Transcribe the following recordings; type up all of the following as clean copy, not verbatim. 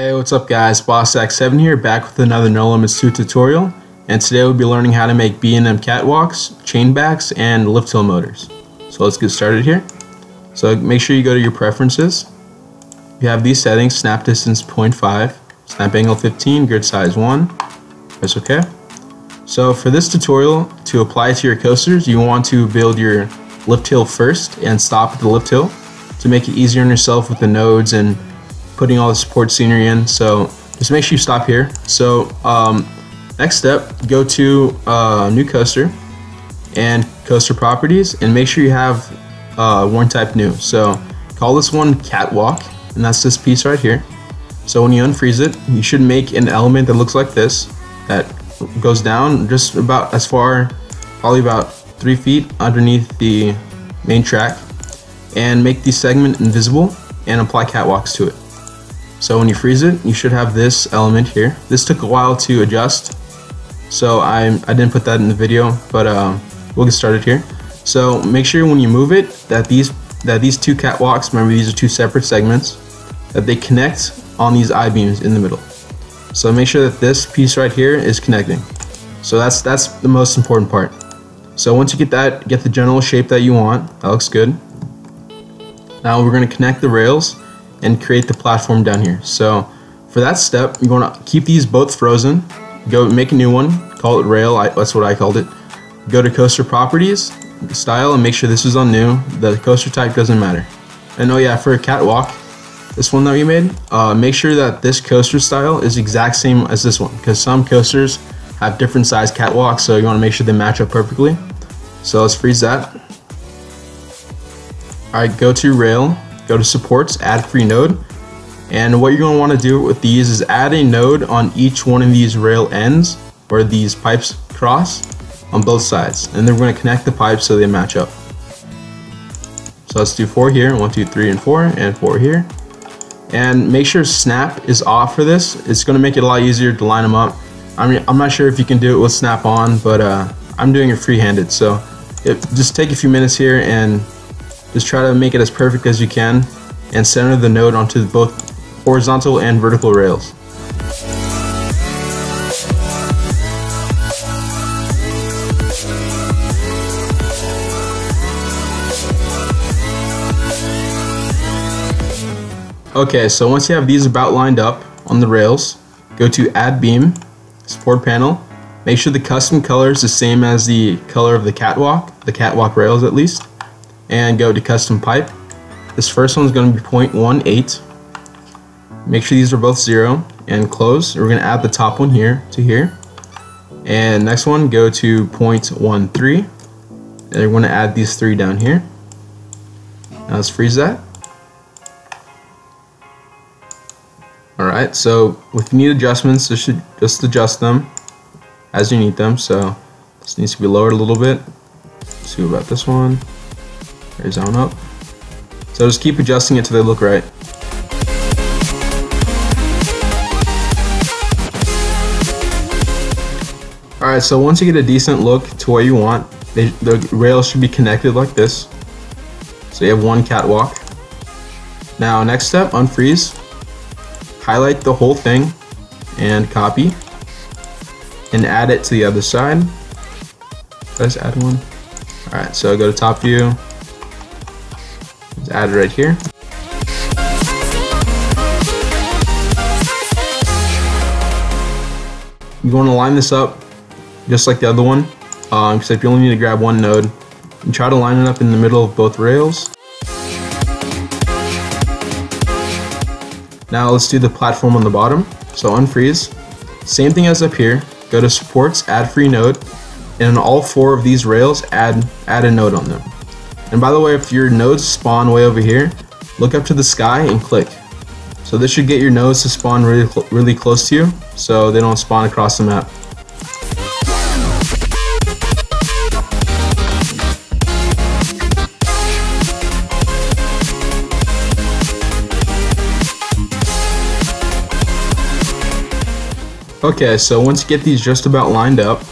Hey, what's up guys, BossAx7 here, back with another No Limits 2 tutorial, and today we'll be learning how to make B&M catwalks, chain backs, and lift hill motors. So let's get started here. So make sure you go to your preferences. You have these settings: snap distance 0.5, snap angle 15, grid size 1. Press OK. So for this tutorial, to apply to your coasters, you want to build your lift hill first and stop at the lift hill to make it easier on yourself with the nodes and putting all the support scenery in. So just make sure you stop here. So next step, go to new coaster and coaster properties, and make sure you have one type new. So call this one catwalk, and that's this piece right here. So when you unfreeze it, you should make an element that looks like this, that goes down just about as far, probably about 3 feet underneath the main track, and make the segment invisible and apply catwalks to it. So when you freeze it, you should have this element here. This took a while to adjust, so I didn't put that in the video, but we'll get started here. So make sure when you move it that these two catwalks, remember these are two separate segments, that they connect on these I-beams in the middle. So make sure that this piece right here is connecting. So that's the most important part. So once you get that, get the general shape that you want. That looks good. Now we're going to connect the rails and create the platform down here. So for that step, you want to keep these both frozen. Go make a new one, call it rail, that's what I called it. Go to coaster properties, style, and make sure this is on new. The coaster type doesn't matter. And oh yeah, for a catwalk, this one that we made, make sure that this coaster style is exact same as this one, because some coasters have different size catwalks, so you want to make sure they match up perfectly. So let's freeze that. Alright, go to rail, go to supports, add free node, and what you're going to want to do with these is add a node on each one of these rail ends where these pipes cross on both sides, and then we're going to connect the pipes so they match up. So let's do 4 here, 1, 2, 3, and 4, and 4 here, and make sure snap is off for this. It's going to make it a lot easier to line them up. I mean, I'm not sure if you can do it with snap on, but I'm doing it free-handed, so just take a few minutes here and just try to make it as perfect as you can and center the node onto both horizontal and vertical rails. Okay, so once you have these about lined up on the rails, go to Add Beam, Support Panel. Make sure the custom color is the same as the color of the catwalk rails at least. And go to custom pipe. This first one is going to be 0.18. Make sure these are both 0 and close. We're going to add the top one here to here. And next one, go to 0.13. And we're going to add these 3 down here. Now let's freeze that. Alright, so if you need adjustments, you should just adjust them as you need them. So this needs to be lowered a little bit. Let's see about this one. Zone up. So just keep adjusting it till they look right. Alright, so once you get a decent look to what you want, the rails should be connected like this. So you have one catwalk. Now next step, unfreeze. Highlight the whole thing and copy. And add it to the other side. Let's add one. Alright, so go to top view. Add it right here. You want to line this up just like the other one, except you only need to grab one node and try to line it up in the middle of both rails. Now let's do the platform on the bottom. So unfreeze, same thing as up here, go to supports, add free node, and on all 4 of these rails add a node on them. And by the way, if your nodes spawn way over here, look up to the sky and click. So this should get your nodes to spawn really close to you, so they don't spawn across the map. Okay, so once you get these just about lined up,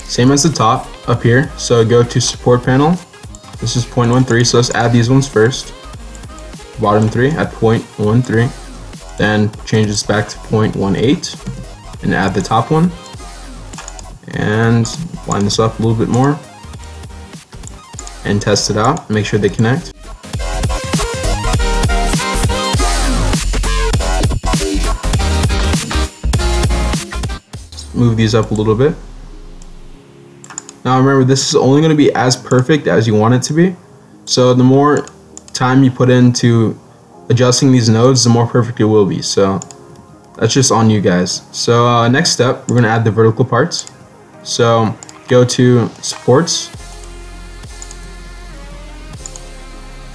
same as the top up here, so go to support panel. This is 0.13, so let's add these ones first. Bottom 3 at 0.13. Then change this back to 0.18 and add the top one. And line this up a little bit more and test it out, make sure they connect. Move these up a little bit. Now remember, this is only going to be as perfect as you want it to be. So the more time you put into adjusting these nodes, the more perfect it will be. So that's just on you guys. So next step, we're going to add the vertical parts. So go to supports.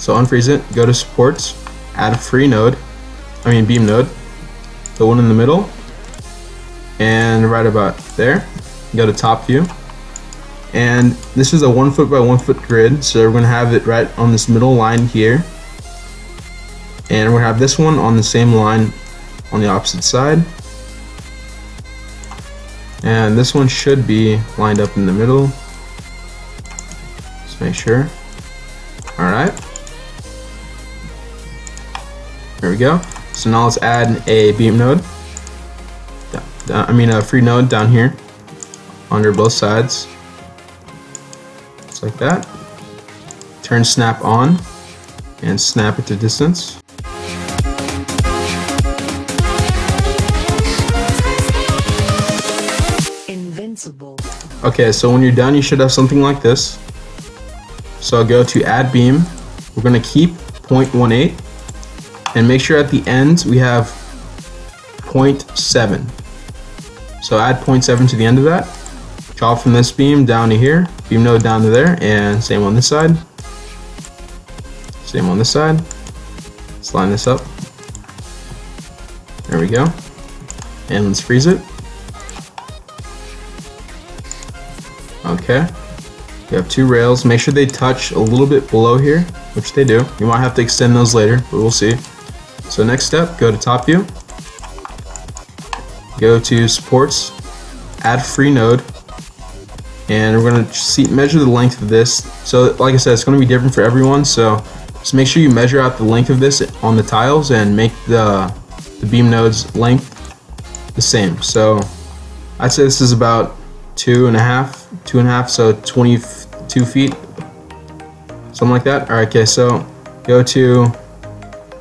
So unfreeze it, go to supports, add a beam node, the one in the middle, and right about there. Go to top view. And this is a 1 foot by 1 foot grid, so we're going to have it right on this middle line here. And we're going to have this one on the same line on the opposite side. And this one should be lined up in the middle. Just make sure. Alright. There we go. So now let's add a beam node. I mean a free node down here under both sides. Just like that. Turn snap on and snap it to distance. Invincible. Okay, so when you're done, you should have something like this. So go to add beam. We're going to keep 0.18 and make sure at the end we have 0.7. So add 0.7 to the end of that. Draw from this beam down to here, beam node down to there, and same on this side. Same on this side. Let's line this up. There we go. And let's freeze it. Okay. We have two rails. Make sure they touch a little bit below here, which they do. You might have to extend those later, but we'll see. So next step, go to top view. Go to supports, add free node, and we're going to measure the length of this. So like I said, it's going to be different for everyone, so just make sure you measure out the length of this on the tiles and make the beam node's length the same. So I'd say this is about 2.5, so 22 feet, something like that. Alright, okay, so go to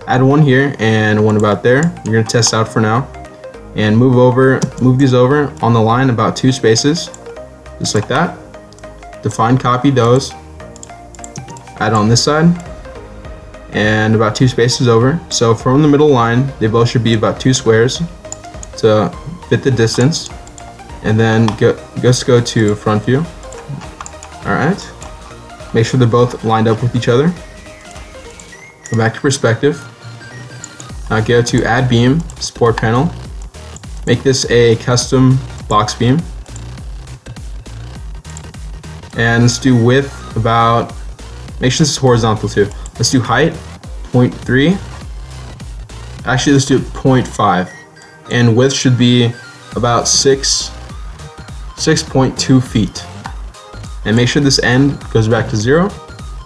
add one here and one about there. We're going to test out for now. And move these over on the line about 2 spaces, just like that. Define copy those, add on this side, and about 2 spaces over. So from the middle line, they both should be about 2 squares to fit the distance. And then just go to front view. All right, make sure they're both lined up with each other. Go back to perspective. Now go to add beam, support panel. Make this a custom box beam. And let's do width about, make sure this is horizontal too. Let's do height, 0.3. Actually, let's do 0.5. And width should be about 6.2 feet. And make sure this end goes back to 0.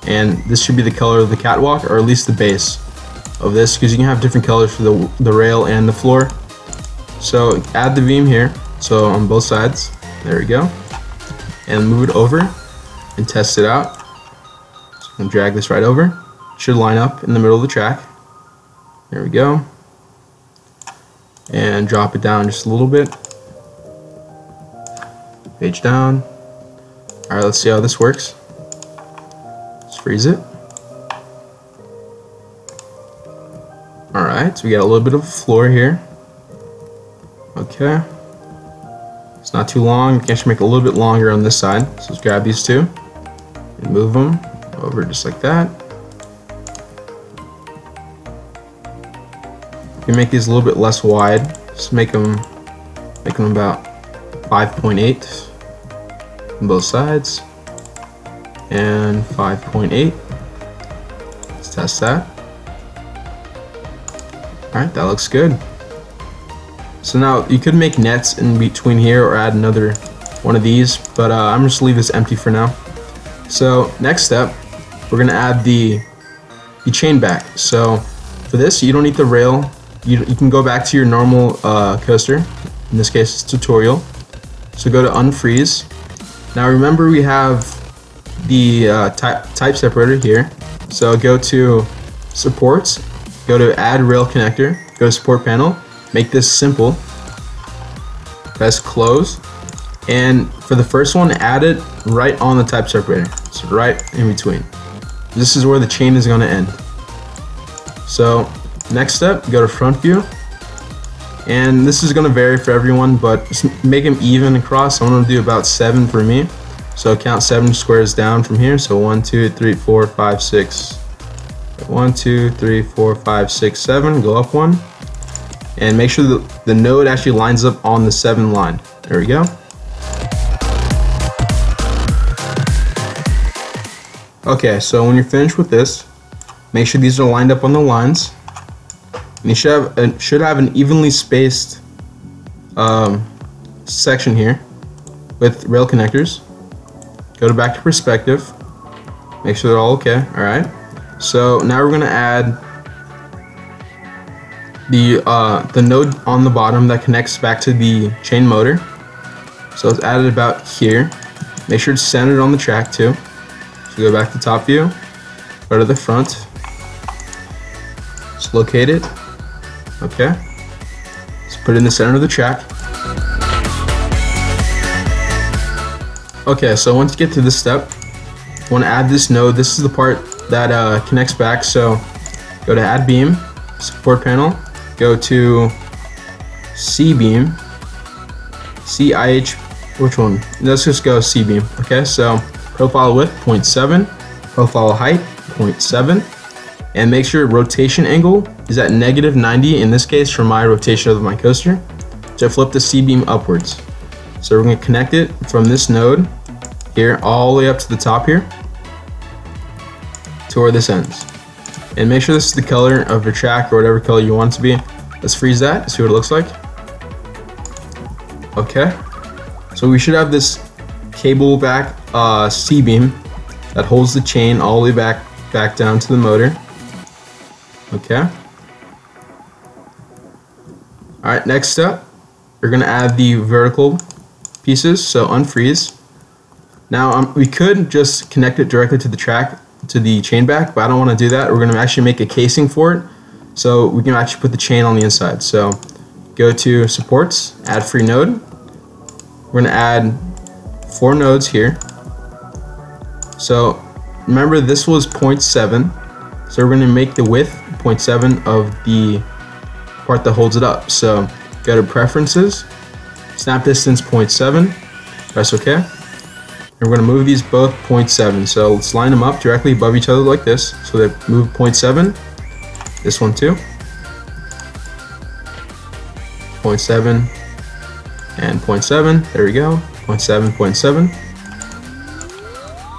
And this should be the color of the catwalk, or at least the base of this, because you can have different colors for the rail and the floor. So add the beam here, so on both sides, there we go, and move it over and test it out. So I'm going to drag this right over, it should line up in the middle of the track, there we go, and drop it down just a little bit, page down. Alright, let's see how this works. Let's freeze it. Alright, so we got a little bit of a floor here. Okay, it's not too long. We can actually make it a little bit longer on this side. So let's grab these two and move them over just like that. You can make these a little bit less wide. Just make them about 5.8 on both sides and 5.8. Let's test that. All right, that looks good. So now you could make nets in between here or add another one of these, but I'm just leave this empty for now. So next step, we're gonna add the chain back. So for this, you don't need the rail you can go back to your normal coaster. In this case, it's tutorial. So go to unfreeze. Now remember, we have the type separator here. So go to supports, go to add rail connector, go to support panel, make this simple, press close, and for the first one, add it right on the type separator. It's right in between. This is where the chain is going to end. So next step, go to front view, and this is going to vary for everyone, but make them even across. I'm going to do about 7 for me. So count 7 squares down from here. So 1, 2, 3, 4, 5, 6. 1, 2, 3, 4, 5, 6, 7. Go up 1, and make sure that the node actually lines up on the 7 line. There we go. Okay, so when you're finished with this, make sure these are lined up on the lines, and you should have an evenly spaced section here with rail connectors. Go to back to perspective, make sure they're all okay. All right, so now we're gonna add the node on the bottom that connects back to the chain motor. So it's added about here. Make sure it's centered on the track too. So go back to top view, go to the front, just locate it. Okay, let's put it in the center of the track. Okay, so once you get to this step, you want to add this node. This is the part that connects back. So go to add beam, support panel, go to C beam, CIH, which one? Let's just go C beam. Okay, so profile width 0.7, profile height 0.7, and make sure rotation angle is at negative 90, in this case for my rotation of my coaster, to flip the C beam upwards. So we're going to connect it from this node here all the way up to the top here to where this ends. And make sure this is the color of your track, or whatever color you want it to be. Let's freeze that, see what it looks like. Okay, so we should have this cable back C-beam that holds the chain all the way back down to the motor. Okay. Alright, next up, we're going to add the vertical pieces, so unfreeze. Now we could just connect it directly to the track, to the chain back, but I don't want to do that. We're going to actually make a casing for it, so we can actually put the chain on the inside. So go to supports, add free node. We're going to add 4 nodes here. So remember, this was 0.7, so we're going to make the width 0.7 of the part that holds it up. So go to preferences, snap distance 0.7, press OK, and we're going to move these both 0.7. So let's line them up directly above each other like this, so they move 0.7, this one too, 0.7 and 0.7, there we go, 0.7, 0.7.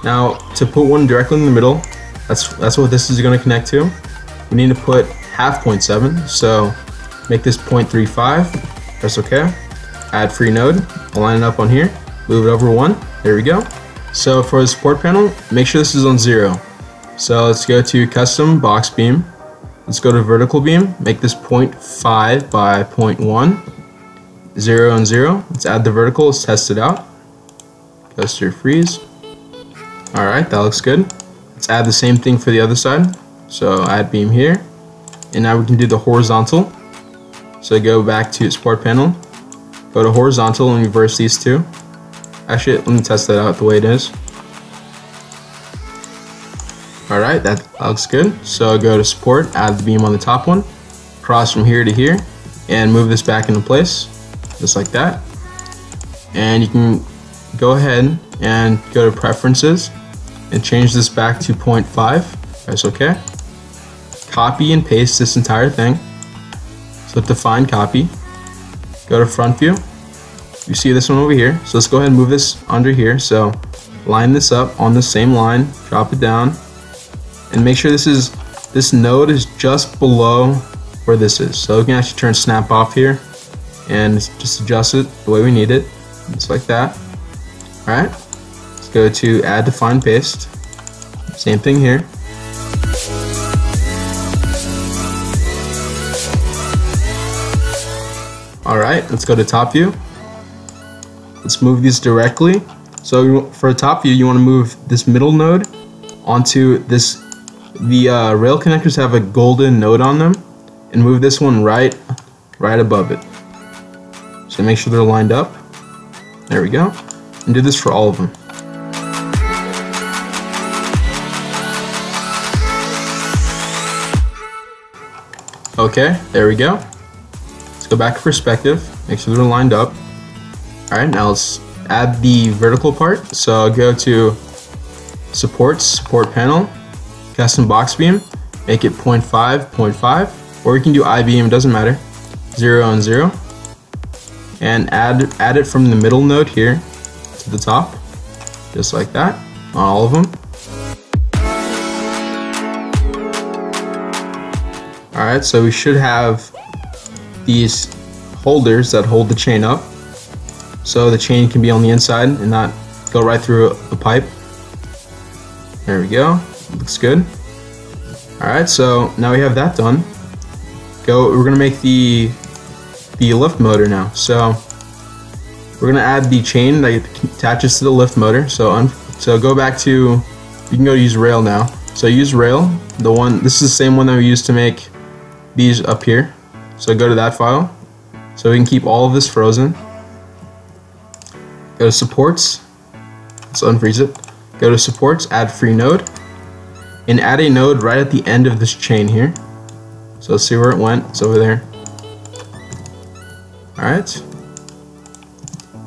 Now to put one directly in the middle, that's what this is going to connect to. We need to put half 0.7, so make this 0.35, press OK, add free node, align it up on here, move it over 1, there we go. So for the support panel, make sure this is on 0. So let's go to custom box beam, let's go to vertical beam, make this 0.5 by 0.1. 0 and 0. Let's add the vertical, let's test it out. Coaster freeze. Alright, that looks good. Let's add the same thing for the other side. So add beam here. And now we can do the horizontal. So go back to support panel, go to horizontal and reverse these two. Actually, let me test that out the way it is. Alright, that looks good. So go to support, add the beam on the top one, cross from here to here, and move this back into place. Just like that. And you can go ahead and go to preferences and change this back to 0.5. Press OK. Copy and paste this entire thing. So define copy. Go to front view. You see this one over here. So let's go ahead and move this under here. So line this up on the same line, drop it down, and make sure this node is just below where this is. So we can actually turn snap off here and just adjust it the way we need it, just like that. Alright, let's go to add define paste, same thing here. Alright, let's go to top view. Let's move these directly. So for top view, you want to move this middle node onto this. The rail connectors have a golden node on them, and move this one right above it. So make sure they're lined up. There we go. And do this for all of them. Okay, there we go. Let's go back to perspective. Make sure they're lined up. All right, now let's add the vertical part. So I'll go to supports, support panel, custom box beam, make it 0.5, 0.5, or you can do I-beam, it doesn't matter, 0 and 0, and add it from the middle node here to the top, just like that, on all of them. All right, so we should have these holders that hold the chain up, so the chain can be on the inside and not go right through the pipe. There we go, looks good. Alright, so now we have that done. We're gonna make the lift motor now. So we're gonna add the chain that attaches to the lift motor. So go back to, you can go use rail now. So use rail, the one, this is the same one that we used to make these up here. So go to that file. So we can keep all of this frozen. Go to supports, let's unfreeze it. Go to supports, add free node, and add a node right at the end of this chain here. So let's see where it went, it's over there. Alright,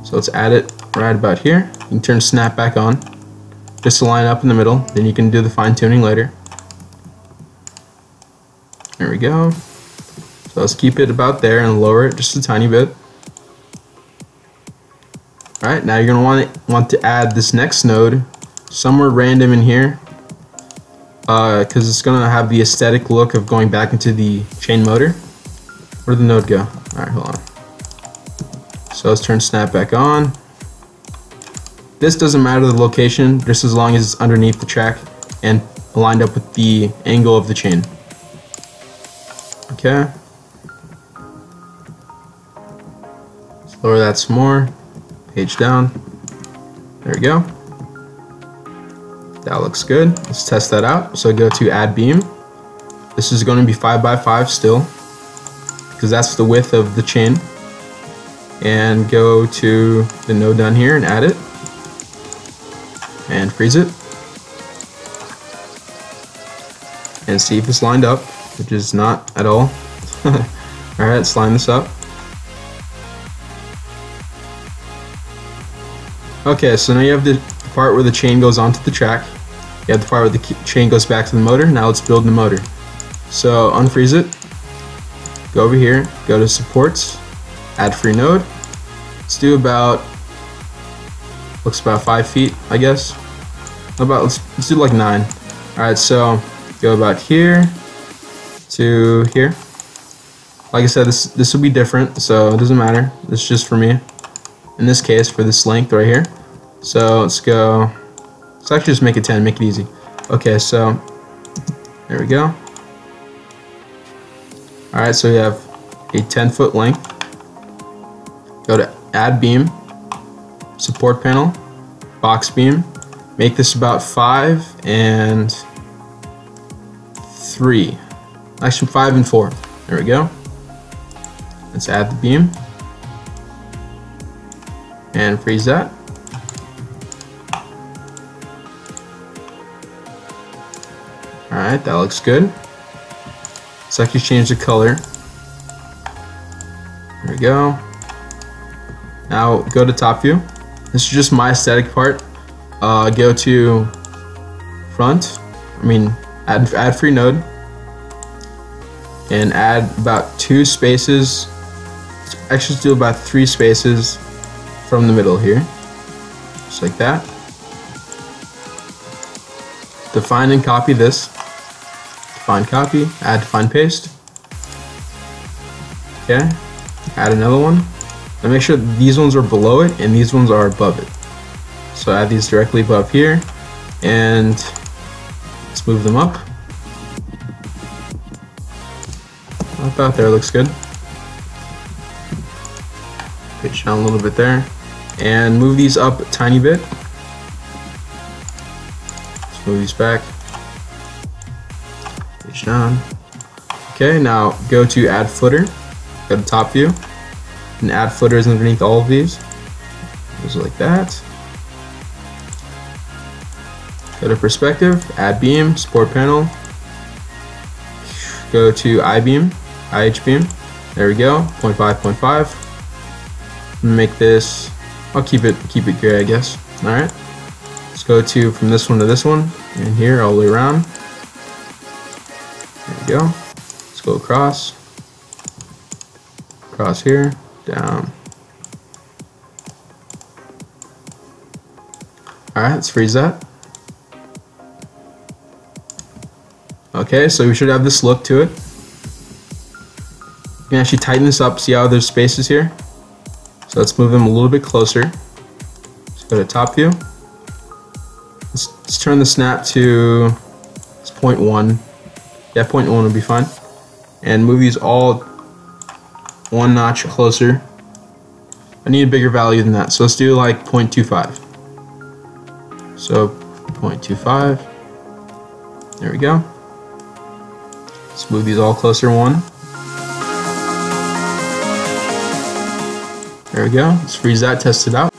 so let's add it right about here. You can turn snap back on, just to line up in the middle, then you can do the fine tuning later. There we go. So let's keep it about there and lower it just a tiny bit. Alright, now you're going to want to add this next node somewhere random in here, because it's going to have the aesthetic look of going back into the chain motor. Where did the node go? Alright, hold on. So let's turn snap back on. This doesn't matter the location, just as long as it's underneath the track and lined up with the angle of the chain. Okay. Let's lower that some more. Page down. There we go. That looks good. Let's test that out. So go to add beam. This is going to be 5 by 5 still, because that's the width of the chain. And go to the node down here and add it. And freeze it. And see if it's lined up, which is not at all. Alright, let's line this up. Okay, so now you have the part where the chain goes onto the track. You have the part where the chain goes back to the motor. Now let's build the motor. So unfreeze it. Go over here. Go to supports. Add free node. Let's do about, looks about 5 feet, I guess. About let's do like 9. All right, so go about here to here. Like I said, this will be different, so it doesn't matter. This is just for me. In this case, for this length right here. So let's go, let's actually just make it 10, make it easy. Okay, so there we go. Alright, so we have a 10-foot length. Go to add beam, support panel, box beam, make this about 5 and 3. Actually 5 and 4. There we go. Let's add the beam. And freeze that. Alright, that looks good. Let's actually change the color. There we go. Now go to top view. This is just my aesthetic part. Go to front, add free node, and add about 2 spaces. Actually, let's do about 3 spaces from the middle here, just like that. Define and copy this. Define copy, add define paste. Okay, add another one. Now make sure these ones are below it and these ones are above it. So add these directly above here and let's move them up. About there, looks good. pinch down a little bit there, and move these up a tiny bit. Let's move these back, pinch down. Okay, now go to add footer, go to top view, and add footers underneath all of these, just like that. Go to perspective, add beam, support panel, go to I-beam, IH-beam, there we go, 0.5, 0.5. Make this, I'll keep it gray, I guess. Alright, let's go to from this one to this one, and here all the way around. There we go. Let's go across, across here, down. Alright, let's freeze that. Okay, so we should have this look to it. You can actually tighten this up, see how there's spaces here. So let's move them a little bit closer. Let's go to top view. Let's turn the snap to 0.1. Yeah, 0.1 would be fine. And move these all one notch closer. I need a bigger value than that, so let's do like 0.25. So 0.25. There we go. Let's move these all closer one. There we go. Let's freeze that, test it out.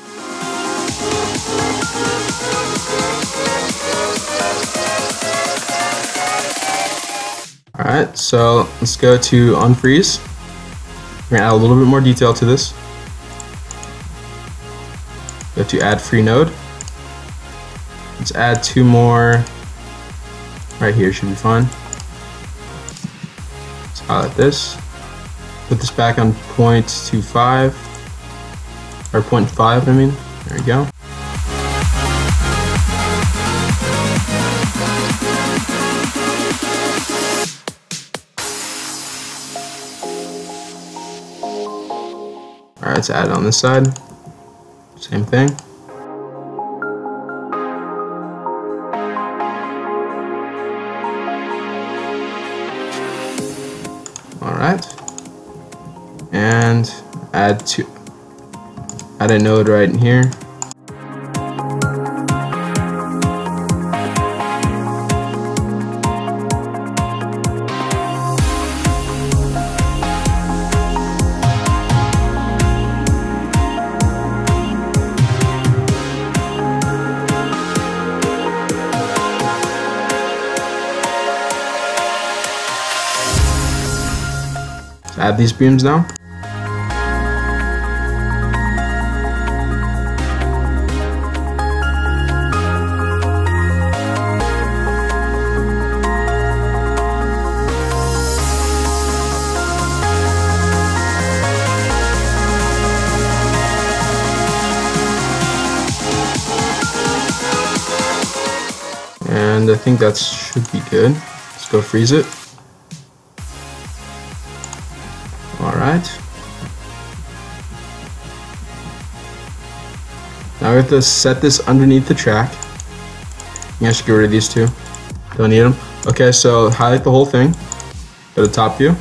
Alright, so let's go to unfreeze. We're going to add a little bit more detail to this. Go to add free node. Let's add two more. Right here should be fine. Highlight this, put this back on 0.25, or 0.5 I mean, there we go. Alright, let's add it on this side, same thing. Alright, and add a node right in here. Add these beams now. And I think that should be good. Let's go freeze it. Now we have to set this underneath the track. You guys should get rid of these two. Don't need them. Okay, so highlight the whole thing. Go to top view.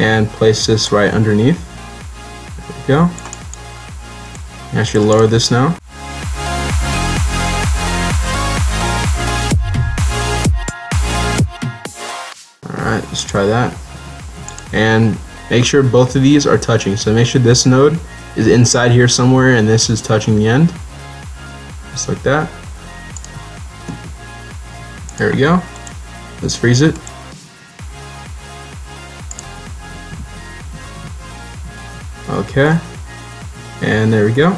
And place this right underneath. There we go. You guys should lower this now. Alright, let's try that. And make sure both of these are touching. So make sure this node is inside here somewhere and this is touching the end, just like that. There we go. Let's freeze it. Okay, and there we go.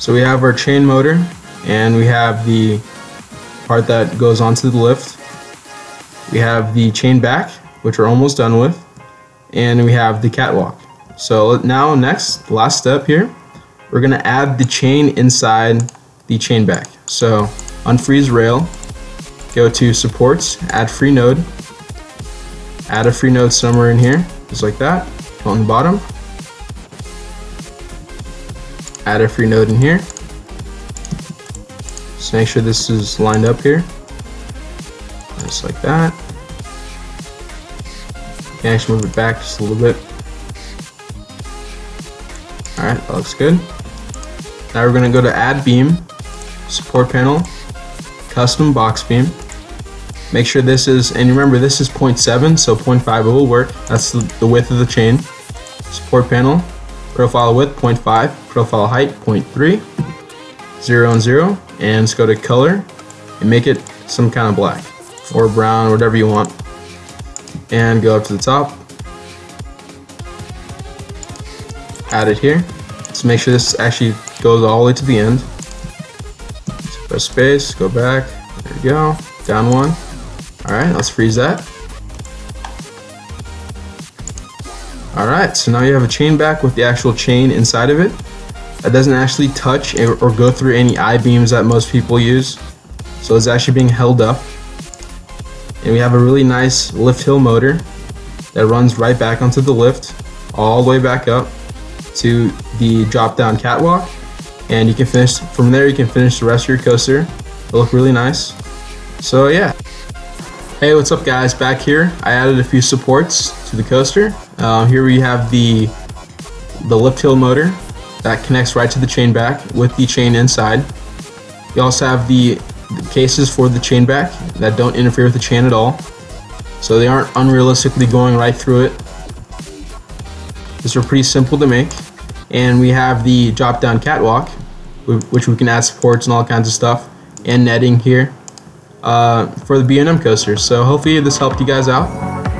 So we have our chain motor and we have the part that goes onto the lift. We have the chain back, which we're almost done with, and we have the catwalk. So now next, last step here, we're gonna add the chain inside the chain back. So unfreeze rail, go to supports, add free node, add a free node somewhere in here, just like that, on the bottom. Add a free node in here. Just make sure this is lined up here, just like that. You can actually move it back just a little bit. Alright, that looks good. Now we're gonna go to add beam, support panel, custom box beam. Make sure this is, and remember this is 0.7, so 0.5 will work. That's the width of the chain. Support panel, profile width 0.5, profile height 0.3, 0 and 0, and let's go to color and make it some kind of black or brown, whatever you want, and go up to the top, add it here. Let's make sure this actually goes all the way to the end. So press space, go back, there we go, down one. Alright, let's freeze that. Alright, so now you have a chain back with the actual chain inside of it. That doesn't actually touch or go through any I-beams that most people use. So it's actually being held up. And we have a really nice lift hill motor that runs right back onto the lift, all the way back up to the drop down catwalk. And you can finish, from there you can finish the rest of your coaster. It'll look really nice. So yeah. Hey, what's up guys, back here. I added a few supports to the coaster. Here we have the lift hill motor that connects right to the chain back with the chain inside. You also have the cases for the chain back that don't interfere with the chain at all, so they aren't unrealistically going right through it. These are pretty simple to make. And we have the drop down catwalk, which we can add supports and all kinds of stuff, and netting here for the B&M coaster. So hopefully this helped you guys out,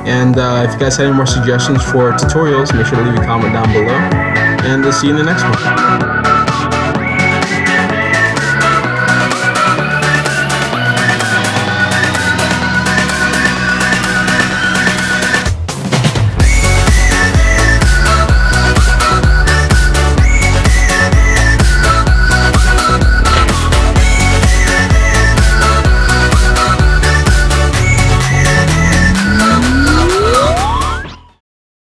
and if you guys had any more suggestions for tutorials, make sure to leave a comment down below, and we'll see you in the next one.